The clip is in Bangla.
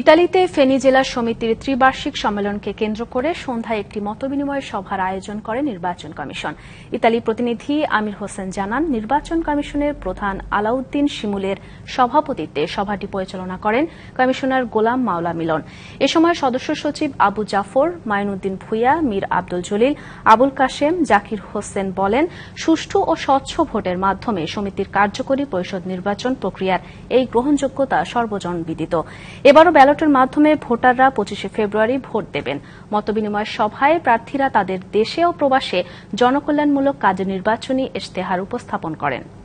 ইতালিতে ফেনী জেলা সমিতির ত্রিবার্ষিক সম্মেলনকে কেন্দ্র করে সন্ধ্যায় একটি মতবিনিময় সভার আয়োজন করে নির্বাচন কমিশন। ইতালি প্রতিনিধি আমির হোসেন জানান, নির্বাচন কমিশনের প্রধান আলাউদ্দিন শিমুলের সভাপতিত্বে সভাটি পরিচালনা করেন কমিশনার গোলাম মাওলা মিলন। এ সময় সদস্য সচিব আবু জাফর, মাইনুদ্দিন ভূঁইয়া, মীর আব্দুল জলিল, আবুল কাশেম, জাকির হোসেন বলেন, সুষ্ঠু ও স্বচ্ছ ভোটের মাধ্যমে সমিতির কার্যকরী পরিষদ নির্বাচন প্রক্রিয়ার এই গ্রহণযোগ্যতা সর্বজনবিদিত। এবারও ব্যালটের মাধ্যমে ভোটাররা 25শে ফেব্রুয়ারি ভোট দেবেন। মতবিনিময় সভায় প্রার্থীরা তাদের দেশে ও প্রবাসে জনকল্যাণমূলক কাজে নির্বাচনী ইশতেহার উপস্থাপন করেন।